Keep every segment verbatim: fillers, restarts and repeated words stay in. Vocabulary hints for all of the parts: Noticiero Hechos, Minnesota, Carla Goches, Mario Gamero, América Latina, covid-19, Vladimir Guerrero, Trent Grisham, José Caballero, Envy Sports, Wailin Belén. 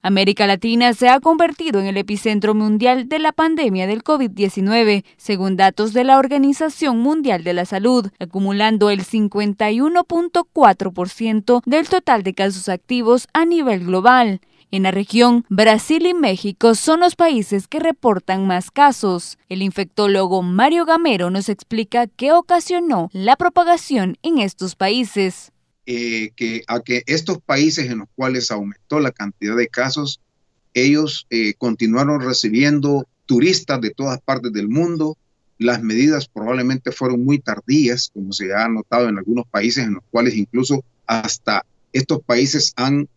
América Latina se ha convertido en el epicentro mundial de la pandemia del COVID diecinueve, según datos de la Organización Mundial de la Salud, acumulando el cincuenta y uno punto cuatro por ciento del total de casos activos a nivel global. En la región, Brasil y México son los países que reportan más casos. El infectólogo Mario Gamero nos explica qué ocasionó la propagación en estos países. Eh, que a que estos países en los cuales aumentó la cantidad de casos, ellos eh, continuaron recibiendo turistas de todas partes del mundo. Las medidas probablemente fueron muy tardías, como se ha notado en algunos países en los cuales incluso hasta estos países han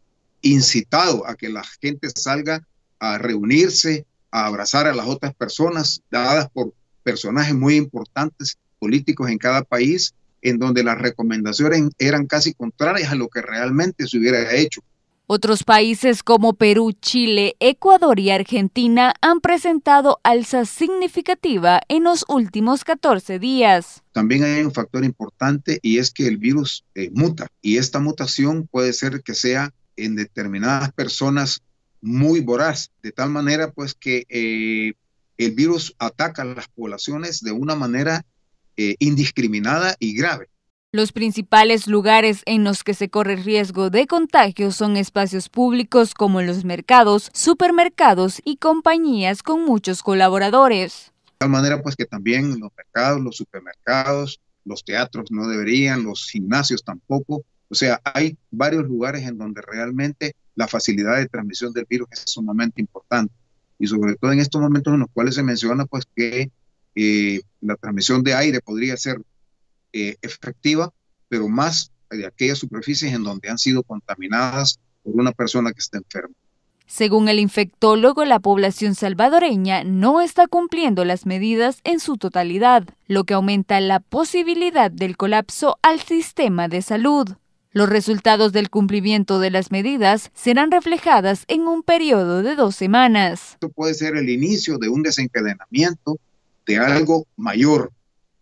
incitado a que la gente salga a reunirse, a abrazar a las otras personas, dadas por personajes muy importantes políticos en cada país, en donde las recomendaciones eran casi contrarias a lo que realmente se hubiera hecho. Otros países como Perú, Chile, Ecuador y Argentina han presentado alza significativa en los últimos catorce días. También hay un factor importante y es que el virus eh, muta, y esta mutación puede ser que sea en determinadas personas muy voraz, de tal manera pues que eh, el virus ataca a las poblaciones de una manera Eh, indiscriminada y grave. Los principales lugares en los que se corre riesgo de contagio son espacios públicos como los mercados, supermercados y compañías con muchos colaboradores. De tal manera pues que también los mercados, los supermercados, los teatros no deberían, los gimnasios tampoco. O sea, hay varios lugares en donde realmente la facilidad de transmisión del virus es sumamente importante. Y sobre todo en estos momentos en los cuales se menciona pues que Eh, la transmisión de aire podría ser eh, efectiva, pero más de aquellas superficies en donde han sido contaminadas por una persona que está enferma. Según el infectólogo, la población salvadoreña no está cumpliendo las medidas en su totalidad, lo que aumenta la posibilidad del colapso al sistema de salud. Los resultados del cumplimiento de las medidas serán reflejadas en un periodo de dos semanas. Esto puede ser el inicio de un desencadenamiento de algo mayor.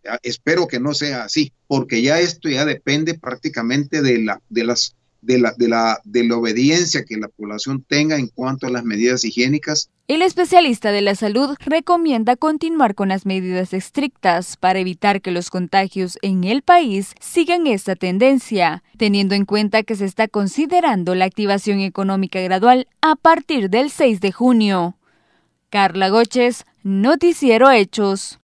Ya, espero que no sea así, porque ya esto ya depende prácticamente de la de las de la de la de la obediencia que la población tenga en cuanto a las medidas higiénicas. El especialista de la salud recomienda continuar con las medidas estrictas para evitar que los contagios en el país sigan esta tendencia, teniendo en cuenta que se está considerando la activación económica gradual a partir del seis de junio. Carla Goches, Noticiero Hechos.